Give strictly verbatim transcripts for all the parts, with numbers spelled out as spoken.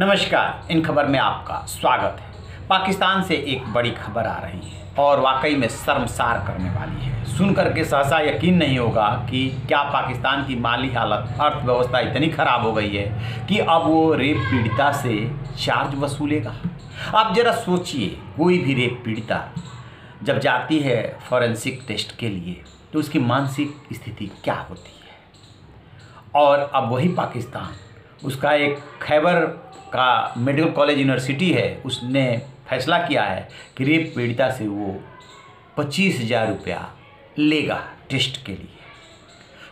नमस्कार, इन खबर में आपका स्वागत है। पाकिस्तान से एक बड़ी खबर आ रही है और वाकई में शर्मसार करने वाली है। सुनकर के सहसा यकीन नहीं होगा कि क्या पाकिस्तान की माली हालत, अर्थव्यवस्था इतनी ख़राब हो गई है कि अब वो रेप पीड़िता से चार्ज वसूलेगा। आप ज़रा सोचिए, कोई भी रेप पीड़िता जब जाती है फॉरेंसिक टेस्ट के लिए तो उसकी मानसिक स्थिति क्या होती है। और अब वही पाकिस्तान, उसका एक खैबर का मेडिकल कॉलेज यूनिवर्सिटी है, उसने फैसला किया है कि रेप पीड़िता से वो पच्चीस हज़ार रुपया लेगा टेस्ट के लिए।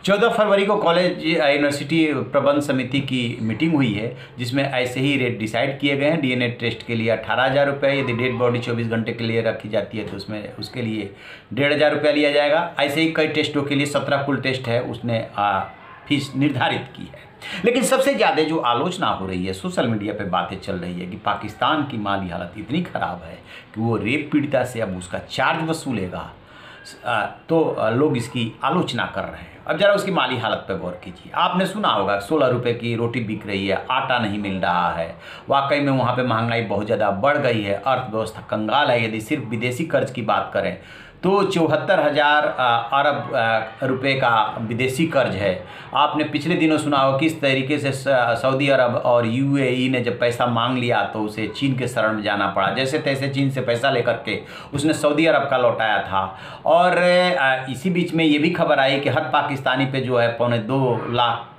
चौदह फरवरी को कॉलेज यूनिवर्सिटी प्रबंध समिति की मीटिंग हुई है जिसमें ऐसे ही रेट डिसाइड किए गए हैं। डीएनए टेस्ट के लिए अठारह हज़ार रुपये, यदि डेड बॉडी चौबीस घंटे के लिए रखी जाती है तो उसमें उसके लिए डेढ़ हज़ार रुपया लिया जाएगा। ऐसे ही कई टेस्टों के लिए सत्रह कुल टेस्ट है, उसने आ, फीस निर्धारित की है। लेकिन सबसे ज़्यादा जो आलोचना हो रही है, सोशल मीडिया पे बातें चल रही है कि पाकिस्तान की माली हालत इतनी ख़राब है कि वो रेप पीड़िता से अब उसका चार्ज वसूलेगा, तो लोग इसकी आलोचना कर रहे हैं। अब ज़रा उसकी माली हालत पर गौर कीजिए। आपने सुना होगा सोलह रुपये की रोटी बिक रही है, आटा नहीं मिल रहा है। वाकई में वहाँ पे महंगाई बहुत ज़्यादा बढ़ गई है, अर्थव्यवस्था कंगाल है। यदि सिर्फ विदेशी कर्ज की बात करें तो चौहत्तर हज़ार अरब रुपए का विदेशी कर्ज है। आपने पिछले दिनों सुना हो किस तरीके से सऊदी अरब और यूएई ने जब पैसा मांग लिया तो उसे चीन के शरण में जाना पड़ा। जैसे तैसे चीन से पैसा लेकर के उसने सऊदी अरब का लौटाया था। और इसी बीच में ये भी खबर आई कि हर पाकिस्तानी पे जो है पौने दो लाख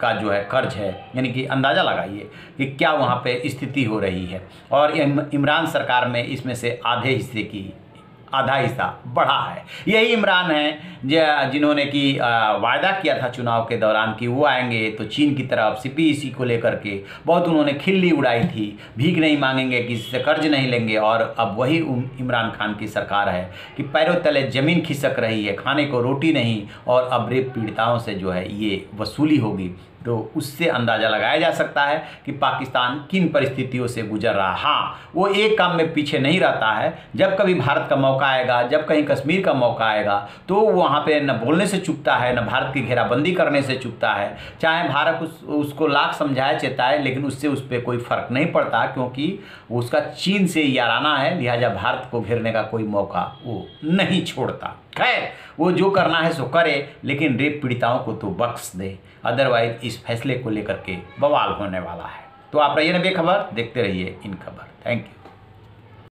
का जो है कर्ज है। यानी कि अंदाज़ा लगाइए कि क्या वहाँ पे स्थिति हो रही है। और इमरान सरकार में इसमें से आधे हिस्से की आधा हिस्सा बढ़ा है। यही इमरान है जिन्होंने कि वायदा किया था चुनाव के दौरान कि वो आएंगे तो चीन की तरफ सीपीईसी को लेकर के बहुत उन्होंने खिल्ली उड़ाई थी, भीख नहीं मांगेंगे, किसी से कर्ज नहीं लेंगे। और अब वही इमरान खान की सरकार है कि पैरों तले ज़मीन खिसक रही है, खाने को रोटी नहीं, और अब रेप पीड़िताओं से जो है ये वसूली होगी। तो उससे अंदाज़ा लगाया जा सकता है कि पाकिस्तान किन परिस्थितियों से गुजर रहा। हाँ, वो एक काम में पीछे नहीं रहता है। जब कभी भारत का मौका आएगा, जब कहीं कश्मीर का मौका आएगा तो वहाँ पे न बोलने से चुकता है, न भारत की घेराबंदी करने से चुकता है। चाहे भारत उस, उसको लाख समझाए चेताए, लेकिन उससे उस पर कोई फ़र्क नहीं पड़ता क्योंकि उसका चीन से याराना है, लिहाजा भारत को घेरने का कोई मौका वो नहीं छोड़ता। खैर, वो जो करना है सो करे, लेकिन रेप पीड़िताओं को तो बख्श दे, अदरवाइज इस फैसले को लेकर के बवाल होने वाला है। तो आप रहिए ना बेखबर, देखते रहिए इन खबर। Thank you.